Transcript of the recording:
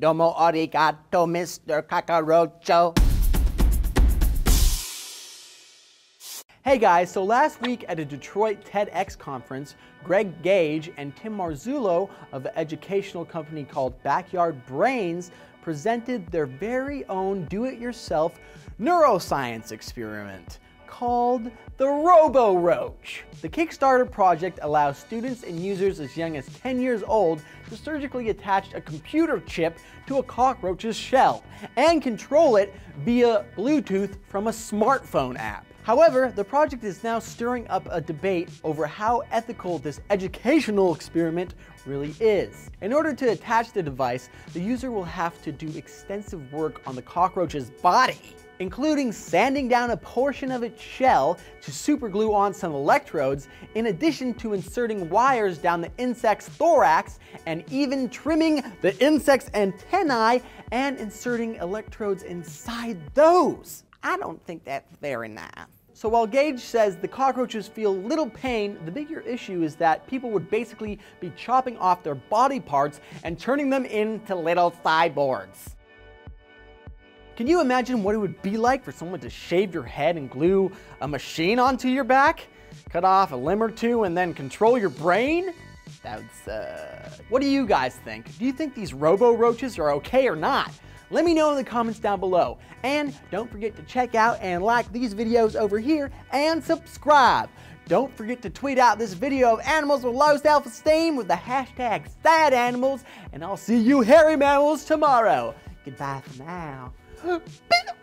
Domo arigato, Mr. Kakarocho. Hey guys, so last week at a Detroit TEDx conference, Greg Gage and Tim Marzullo of an educational company called Backyard Brains presented their very own do-it-yourself neuroscience experiment called the RoboRoach. The Kickstarter project allows students and users as young as 10 years old to surgically attach a computer chip to a cockroach's shell and control it via Bluetooth from a smartphone app. However, the project is now stirring up a debate over how ethical this educational experiment really is. In order to attach the device, the user will have to do extensive work on the cockroach's body, including sanding down a portion of its shell to superglue on some electrodes, in addition to inserting wires down the insect's thorax and even trimming the insect's antennae and inserting electrodes inside those. I don't think that's very nice. So while Gage says the cockroaches feel little pain, the bigger issue is that people would basically be chopping off their body parts and turning them into little cyborgs. Can you imagine what it would be like for someone to shave your head and glue a machine onto your back? Cut off a limb or two and then control your brain? That would suck. What do you guys think? Do you think these robo-roaches are okay or not? Let me know in the comments down below. And don't forget to check out and like these videos over here and subscribe. Don't forget to tweet out this video of animals with low self-esteem with the hashtag sad animals. And I'll see you hairy mammals tomorrow. Goodbye for now.